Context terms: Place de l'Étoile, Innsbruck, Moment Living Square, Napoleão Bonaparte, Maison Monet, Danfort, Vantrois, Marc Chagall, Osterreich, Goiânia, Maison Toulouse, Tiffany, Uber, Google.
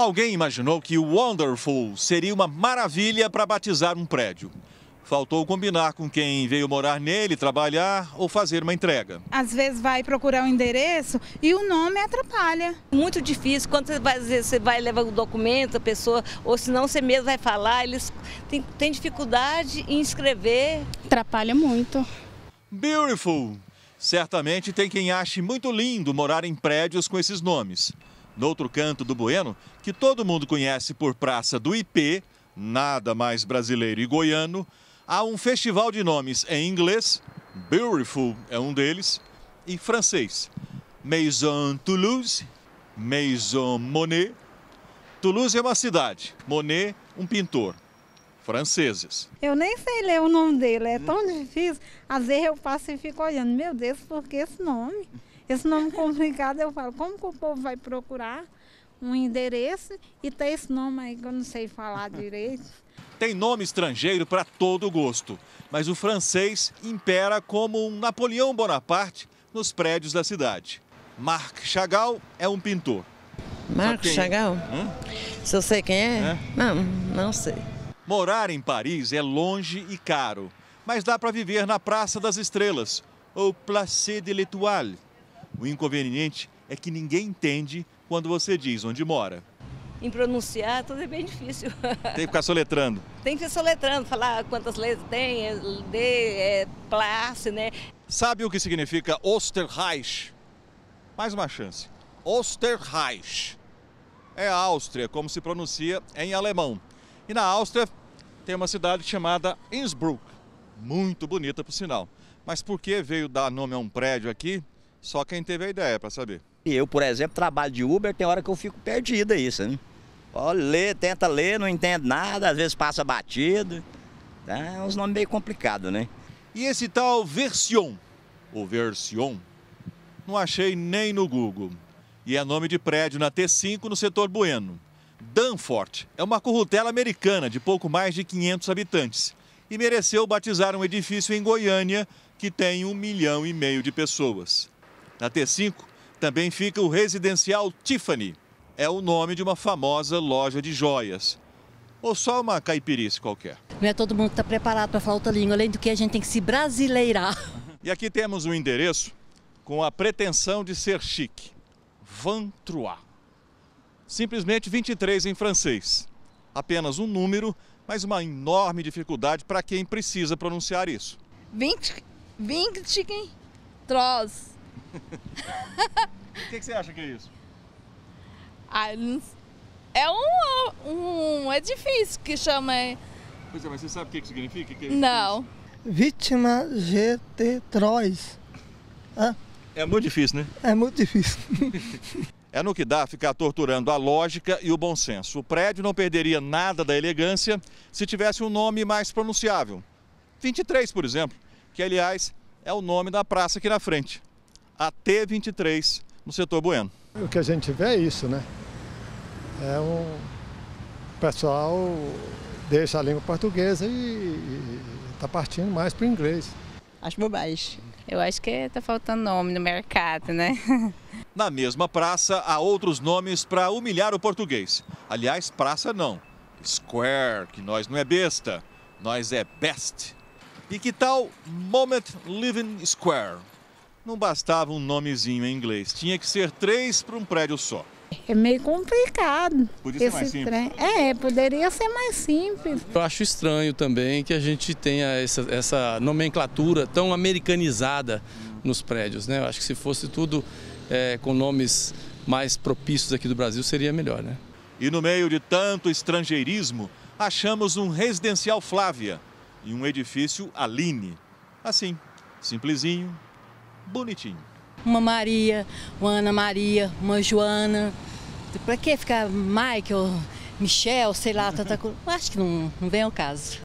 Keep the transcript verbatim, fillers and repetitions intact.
Alguém imaginou que o Wonderful seria uma maravilha para batizar um prédio. Faltou combinar com quem veio morar nele, trabalhar ou fazer uma entrega. Às vezes vai procurar o endereço e o nome atrapalha. Muito difícil, quando você vai, você vai levar o documento, a pessoa, ou senão você mesmo vai falar, eles têm, têm dificuldade em escrever. Atrapalha muito. Beautiful. Certamente tem quem ache muito lindo morar em prédios com esses nomes. No outro canto do Bueno, que todo mundo conhece por Praça do I P, nada mais brasileiro e goiano, há um festival de nomes em inglês, Beautiful é um deles, e francês, Maison Toulouse, Maison Monet. Toulouse é uma cidade, Monet, um pintor. Franceses. Eu nem sei ler o nome dele, é tão difícil. Às vezes eu passo e fico olhando, meu Deus, por que esse nome? Esse nome complicado, eu falo, como que o povo vai procurar um endereço e tem esse nome aí que eu não sei falar direito? Tem nome estrangeiro para todo gosto, mas o francês impera como um Napoleão Bonaparte nos prédios da cidade. Marc Chagall é um pintor. Marc Chagall? Hum? Se eu sei quem é? é? Não, não sei. Morar em Paris é longe e caro, mas dá para viver na Praça das Estrelas, ou Place de l'Étoile. O inconveniente é que ninguém entende quando você diz onde mora. Em pronunciar, tudo é bem difícil. Tem que ficar soletrando. Tem que ficar soletrando, falar quantas letras tem, é D, é place, né? Sabe o que significa Osterreich? Mais uma chance. Osterreich. É a Áustria, como se pronuncia em alemão. E na Áustria tem uma cidade chamada Innsbruck. Muito bonita, por sinal. Mas por que veio dar nome a um prédio aqui? Só quem teve a ideia para saber. Eu, por exemplo, trabalho de Uber, tem hora que eu fico perdida isso, né? Olha, lê, tenta ler, não entendo nada, às vezes passa batido. Tá? É uns nomes meio complicados, né? E esse tal Version, ou Version, não achei nem no Google. E é nome de prédio na T cinco, no setor Bueno. Danfort é uma currutela americana de pouco mais de quinhentos habitantes e mereceu batizar um edifício em Goiânia que tem um milhão e meio de pessoas. Na T cinco também fica o residencial Tiffany. É o nome de uma famosa loja de joias. Ou só uma caipirice qualquer. Não é todo mundo que está preparado para falar outra língua, além do que a gente tem que se brasileirar. E aqui temos um endereço com a pretensão de ser chique. Vantrois. Simplesmente vinte e três em francês. Apenas um número, mas uma enorme dificuldade para quem precisa pronunciar isso. vinte e três. O que, que você acha que é isso? É um, um edifício que chama... Pois é, mas você sabe o que, que significa? Que é não. Vítima G T três. Ah. É muito difícil, né? É muito difícil. É no que dá ficar torturando a lógica e o bom senso. O prédio não perderia nada da elegância se tivesse um nome mais pronunciável. vinte e três, por exemplo, que aliás é o nome da praça aqui na frente. A T vinte e três, no setor Bueno. O que a gente vê é isso, né? É um... O pessoal deixa a língua portuguesa e está partindo mais para o inglês. Acho bobagem. Eu acho que está faltando nome no mercado, né? Na mesma praça, há outros nomes para humilhar o português. Aliás, praça não. Square, que nós não é besta, nós é best. E que tal Moment Living Square? Não bastava um nomezinho em inglês, tinha que ser três para um prédio só. É meio complicado. Podia ser mais simples. É, poderia ser mais simples. Eu acho estranho também que a gente tenha essa, essa nomenclatura tão americanizada nos prédios, né? Eu acho que se fosse tudo é, com nomes mais propícios aqui do Brasil, seria melhor, né? E no meio de tanto estrangeirismo, achamos um residencial Flávia e um edifício Aline. Assim, simplesinho. Bonitinho. Uma Maria, uma Ana Maria, uma Joana. Pra que ficar Michael, Michel, sei lá, tanta coisa? Acho que não, não vem ao caso.